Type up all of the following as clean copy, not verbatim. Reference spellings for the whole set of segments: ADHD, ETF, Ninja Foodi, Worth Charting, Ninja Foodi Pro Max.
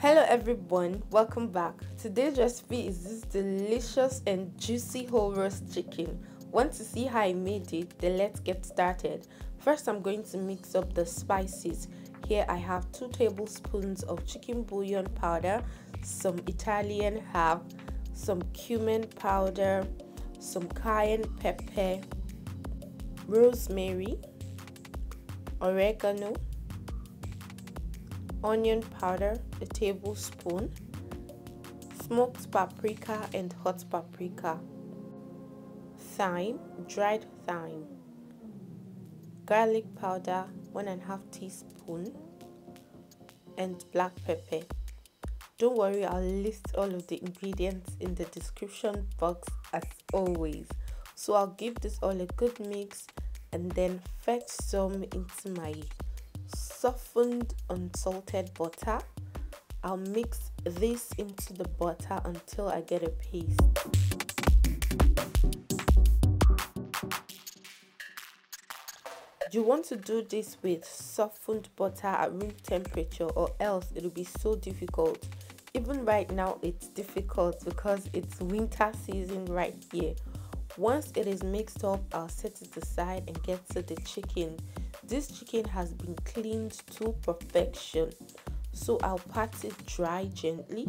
Hello everyone, welcome back. Today's recipe is this delicious and juicy whole roast chicken. Want to see how I made it? Then let's get started. First, I'm going to mix up the spices. Here I have 2 tablespoons of chicken bouillon powder, some Italian herb, some cumin powder, some cayenne pepper, rosemary, oregano, onion powder, a tablespoon, smoked paprika and hot paprika, thyme, dried thyme, garlic powder, 1.5 teaspoon, and black pepper. Don't worry, I'll list all of the ingredients in the description box as always. So I'll give this all a good mix and then fetch some into my softened unsalted butter. I'll mix this into the butter until I get a paste. You want to do this with softened butter at room temperature, or else it'll be so difficult. Even right now it's difficult because it's winter season right here. Once it is mixed up, I'll set it aside and get to the chicken. This chicken has been cleaned to perfection, so I'll pat it dry gently.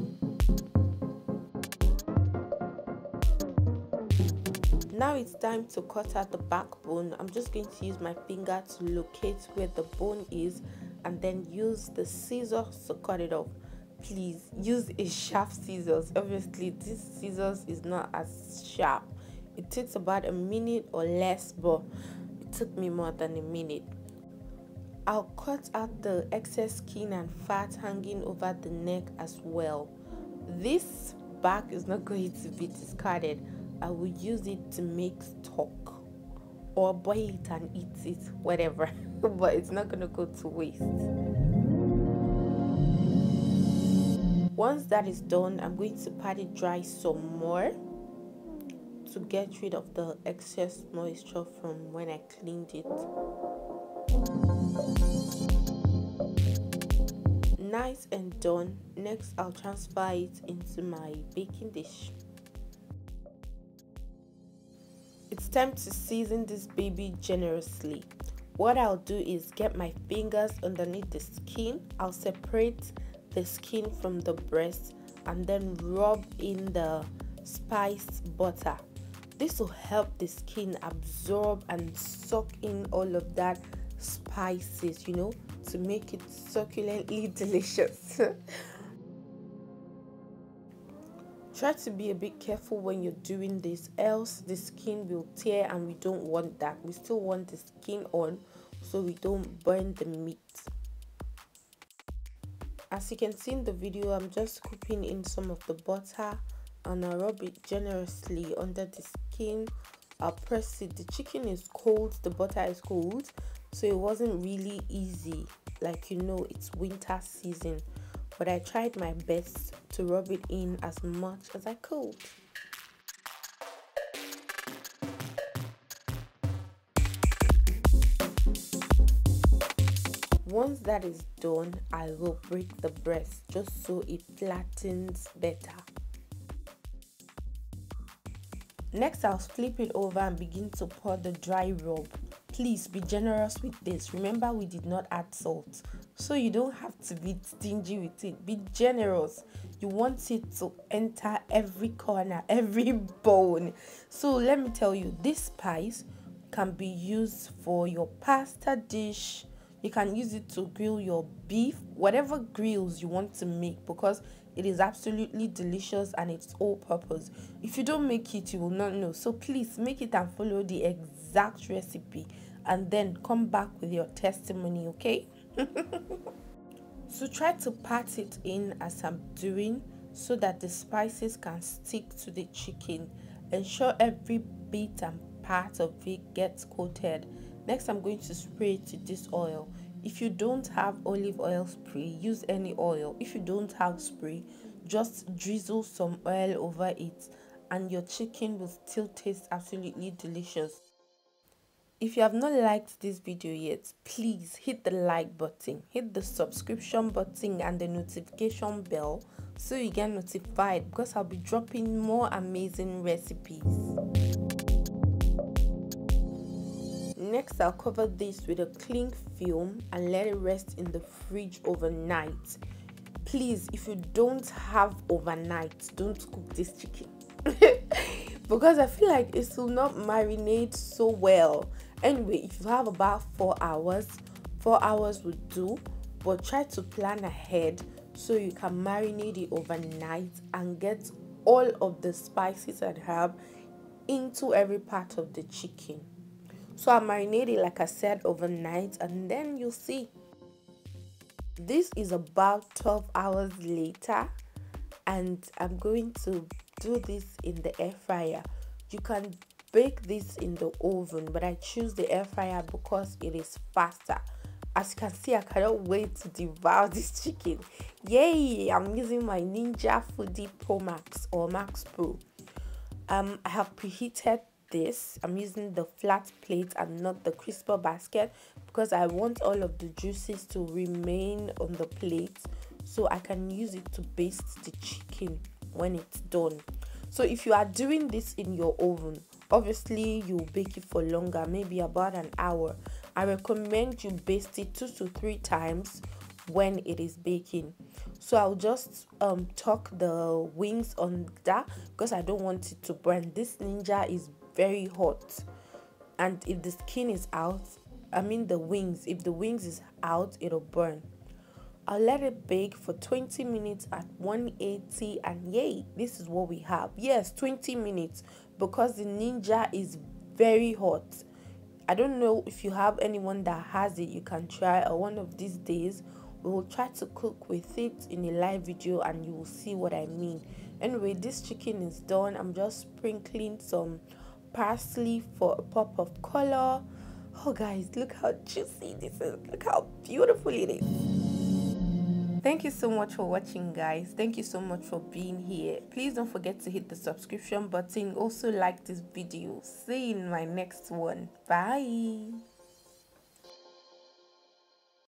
Now it's time to cut out the backbone. I'm just going to use my finger to locate where the bone is and then use the scissors to cut it off. Please use a sharp scissors. Obviously this scissors is not as sharp. It takes about a minute or less, but it took me more than a minute. I'll cut out the excess skin and fat hanging over the neck as well. This back is not going to be discarded. I will use it to make stock or boil it and eat it, whatever, but it's not going to go to waste. Once that is done, I'm going to pat it dry some more to get rid of the excess moisture from when I cleaned it. Nice and done. Next, I'll transfer it into my baking dish. It's time to season this baby generously. What I'll do is get my fingers underneath the skin. I'll separate the skin from the breast and then rub in the spiced butter. This will help the skin absorb and soak in all of that spices, you know, to make it succulently delicious. Try to be a bit careful when you're doing this, else the skin will tear and we don't want that. We still want the skin on so we don't burn the meat. As you can see in the video, I'm just scooping in some of the butter and I'll rub it generously under the skin. I'll press it. The chicken is cold, the butter is cold, so it wasn't really easy. Like, you know, it's winter season. But I tried my best to rub it in as much as I could. Once that is done, I will break the breast just so it flattens better. Next, I'll flip it over and begin to pour the dry rub. Please be generous with this. Remember, we did not add salt, so you don't have to be stingy with it. Be generous. You want it to enter every corner, every bone. So let me tell you, this spice can be used for your pasta dish. You can use it to grill your beef, whatever grills you want to make, because it is absolutely delicious and it's all purpose. If you don't make it, you will not know. So please make it and follow the exact recipe and then come back with your testimony, okay? So try to pat it in as I'm doing so that the spices can stick to the chicken. Ensure every bit and part of it gets coated. Next, I'm going to spray it with this oil. If you don't have olive oil spray, use any oil. If you don't have spray, just drizzle some oil over it and your chicken will still taste absolutely delicious. If you have not liked this video yet, please hit the like button, hit the subscription button and the notification bell so you get notified, because I'll be dropping more amazing recipes. Next, I'll cover this with a cling film and let it rest in the fridge overnight. Please, if you don't have overnight, don't cook this chicken because I feel like it will not marinate so well. Anyway, if you have about 4 hours, 4 hours would do, but try to plan ahead so you can marinate it overnight and get all of the spices and herb into every part of the chicken. So I marinate it, like I said, overnight, and then you'll see. This is about 12 hours later, and I'm going to do this in the air fryer. You can bake this in the oven, but I choose the air fryer because it is faster. As you can see, I cannot wait to devour this chicken. Yay! I'm using my Ninja Foodi Pro Max or Max Pro. I have preheated this. I'm using the flat plate and not the crisper basket because I want all of the juices to remain on the plate so I can use it to baste the chicken when it's done. So if you are doing this in your oven, obviously you bake it for longer, maybe about an hour. I recommend you baste it 2 to 3 times when it is baking. So I'll just tuck the wings on that because I don't want it to burn. This Ninja is very hot, and if the skin is out, I mean the wings, if the wings is out, it'll burn. I'll let it bake for 20 minutes at 180, and yay, this is what we have. Yes, 20 minutes because the Ninja is very hot. I don't know if you have anyone that has it, you can try, or one of these days we will try to cook with it in a live video and you will see what I mean. Anyway, this chicken is done. I'm just sprinkling some parsley for a pop of color. Oh guys, look how juicy this is, look how beautiful it is. Thank you so much for watching, guys. Thank you so much for being here. Please don't forget to hit the subscription button. Also like this video. See you in my next one. Bye.